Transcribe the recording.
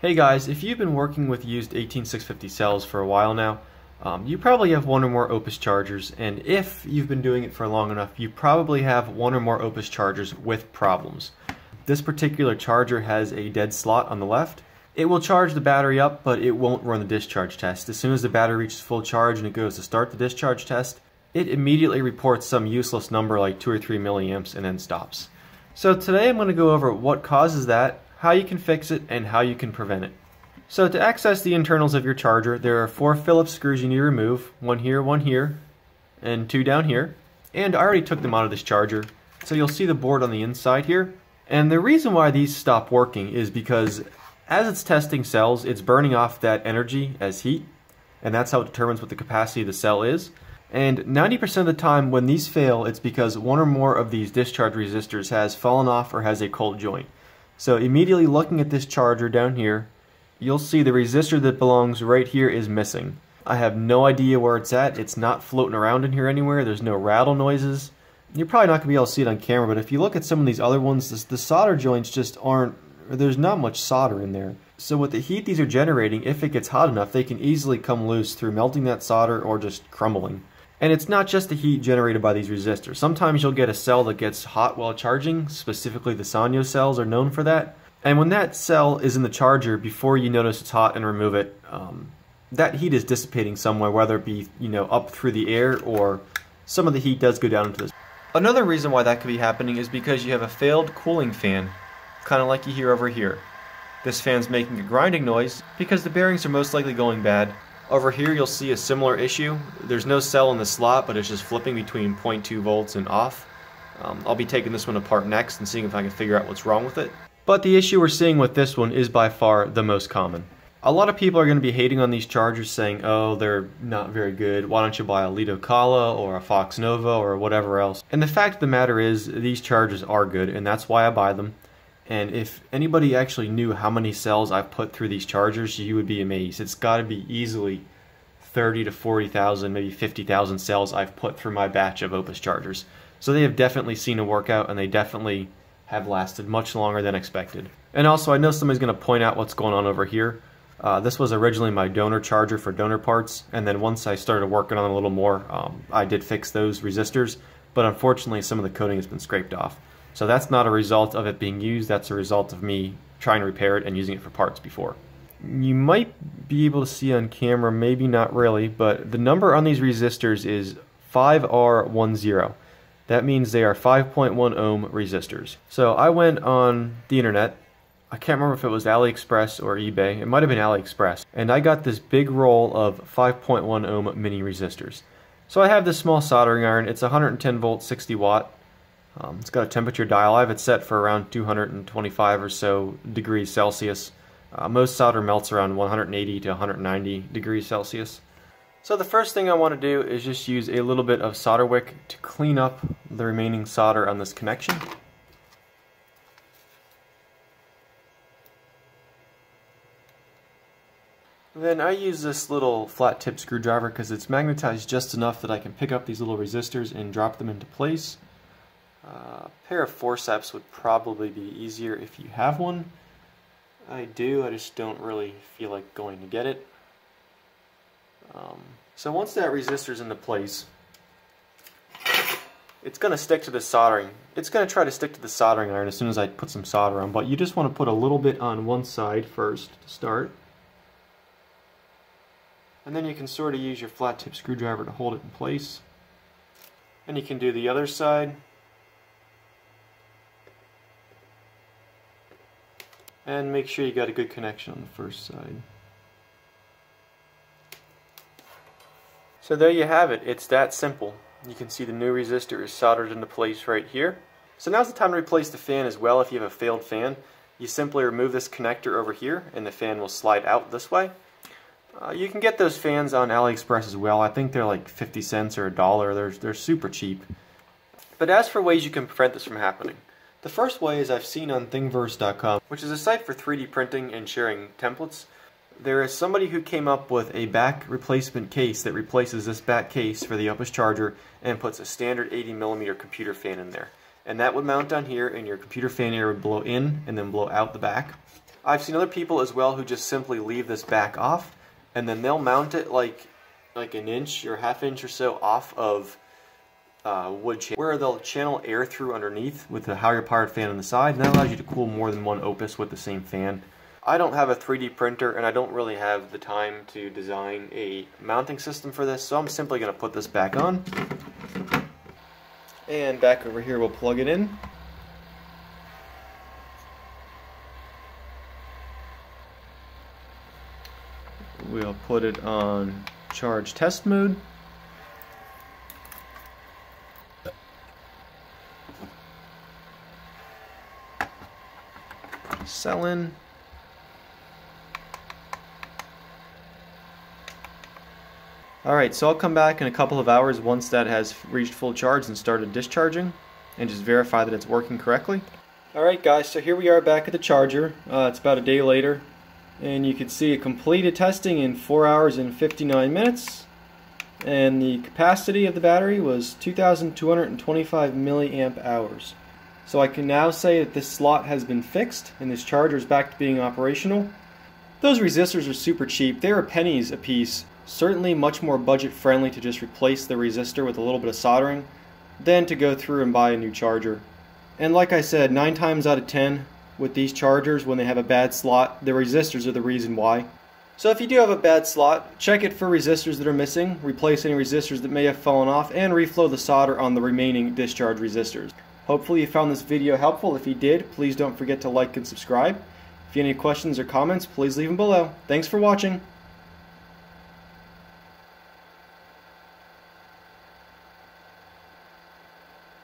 Hey guys, if you've been working with used 18650 cells for a while now, you probably have one or more Opus chargers, and if you've been doing it for long enough, you probably have one or more Opus chargers with problems. This particular charger has a dead slot on the left. It will charge the battery up, but it won't run the discharge test. As soon as the battery reaches full charge and it goes to start the discharge test, it immediately reports some useless number like 2 or 3 milliamps and then stops. So today I'm going to go over what causes that, how you can fix it, and how you can prevent it. So to access the internals of your charger, there are 4 Phillips screws you need to remove, one here, and 2 down here. And I already took them out of this charger, so you'll see the board on the inside here. And the reason why these stop working is because as it's testing cells, it's burning off that energy as heat, and that's how it determines what the capacity of the cell is. And 90% of the time when these fail, it's because one or more of these discharge resistors has fallen off or has a cold joint. So immediately looking at this charger down here, you'll see the resistor that belongs right here is missing. I have no idea where it's at. It's not floating around in here anywhere. There's no rattle noises. You're probably not going to be able to see it on camera, but if you look at some of these other ones, the solder joints just aren't, or there's not much solder in there. So with the heat these are generating, if it gets hot enough, they can easily come loose through melting that solder or just crumbling. And it's not just the heat generated by these resistors. Sometimes you'll get a cell that gets hot while charging, specifically the Sanyo cells are known for that. And when that cell is in the charger, before you notice it's hot and remove it, that heat is dissipating somewhere, whether it be, you know, up through the air, or some of the heat does go down into this. Another reason why that could be happening is because you have a failed cooling fan, kind of like you hear over here. This fan's making a grinding noise because the bearings are most likely going bad. Over here you'll see a similar issue. There's no cell in the slot, but it's just flipping between 0.2 volts and off. I'll be taking this one apart next and seeing if I can figure out what's wrong with it. But the issue we're seeing with this one is by far the most common. A lot of people are going to be hating on these chargers, saying, oh, they're not very good, why don't you buy a Lido Cala or a Fox Nova or whatever else. And the fact of the matter is, these chargers are good, and that's why I buy them. And if anybody actually knew how many cells I've put through these chargers, you would be amazed. It's got to be easily 30 to 40,000, maybe 50,000 cells I've put through my batch of Opus chargers. So they have definitely seen a workout, and they definitely have lasted much longer than expected. And also, I know somebody's going to point out what's going on over here. This was originally my donor charger for donor parts, and then once I started working on it a little more, I did fix those resistors, but unfortunately some of the coating has been scraped off. So that's not a result of it being used, that's a result of me trying to repair it and using it for parts before. You might be able to see on camera, maybe not really, but the number on these resistors is 5R10. That means they are 5.1 ohm resistors. So I went on the internet, I can't remember if it was AliExpress or eBay, it might have been AliExpress, and I got this big roll of 5.1 ohm mini resistors. So I have this small soldering iron, it's 110 volt, 60 watt. It's got a temperature dial. I have it set for around 225 or so degrees Celsius. Most solder melts around 180 to 190 degrees Celsius. So the first thing I want to do is just use a little bit of solder wick to clean up the remaining solder on this connection. Then I use this little flat tip screwdriver because it's magnetized just enough that I can pick up these little resistors and drop them into place. A pair of forceps would probably be easier if you have one. I do, I just don't really feel like going to get it. So once that resistor's into place, it's going to stick to the soldering. It's going to try to stick to the soldering iron as soon as I put some solder on, but you just want to put a little bit on one side first to start. And then you can sort of use your flat tip screwdriver to hold it in place. And you can do the other side. And make sure you got a good connection on the first side. So there you have it, it's that simple. You can see the new resistor is soldered into place right here. So now's the time to replace the fan as well if you have a failed fan. You simply remove this connector over here and the fan will slide out this way. You can get those fans on AliExpress as well. I think they're like 50 cents or a dollar, they're super cheap. But as for ways you can prevent this from happening, the first way is I've seen on Thingiverse.com, which is a site for 3D printing and sharing templates. There is somebody who came up with a back replacement case that replaces this back case for the Opus charger and puts a standard 80mm computer fan in there. And that would mount down here and your computer fan air would blow in and then blow out the back. I've seen other people as well who just simply leave this back off, and then they'll mount it like an inch or half inch or so off of wood channel, where they'll channel air through underneath with a higher powered fan on the side, and that allows you to cool more than one Opus with the same fan. I don't have a 3D printer, and I don't really have the time to design a mounting system for this, so I'm simply going to put this back on. And back over here we'll plug it in. We'll put it on charge test mode. Sell in. Alright, so I'll come back in a couple of hours once that has reached full charge and started discharging, and just verify that it's working correctly. Alright guys, so here we are back at the charger. It's about a day later, and you can see it completed testing in 4 hours and 59 minutes, and the capacity of the battery was 2,225 milliamp hours. So I can now say that this slot has been fixed and this charger is back to being operational. Those resistors are super cheap. They are pennies a piece. Certainly much more budget friendly to just replace the resistor with a little bit of soldering than to go through and buy a new charger. And like I said, 9 times out of 10 with these chargers, when they have a bad slot, the resistors are the reason why. So if you do have a bad slot, check it for resistors that are missing, replace any resistors that may have fallen off, and reflow the solder on the remaining discharge resistors. Hopefully you found this video helpful. If you did, please don't forget to like and subscribe. If you have any questions or comments, please leave them below. Thanks for watching.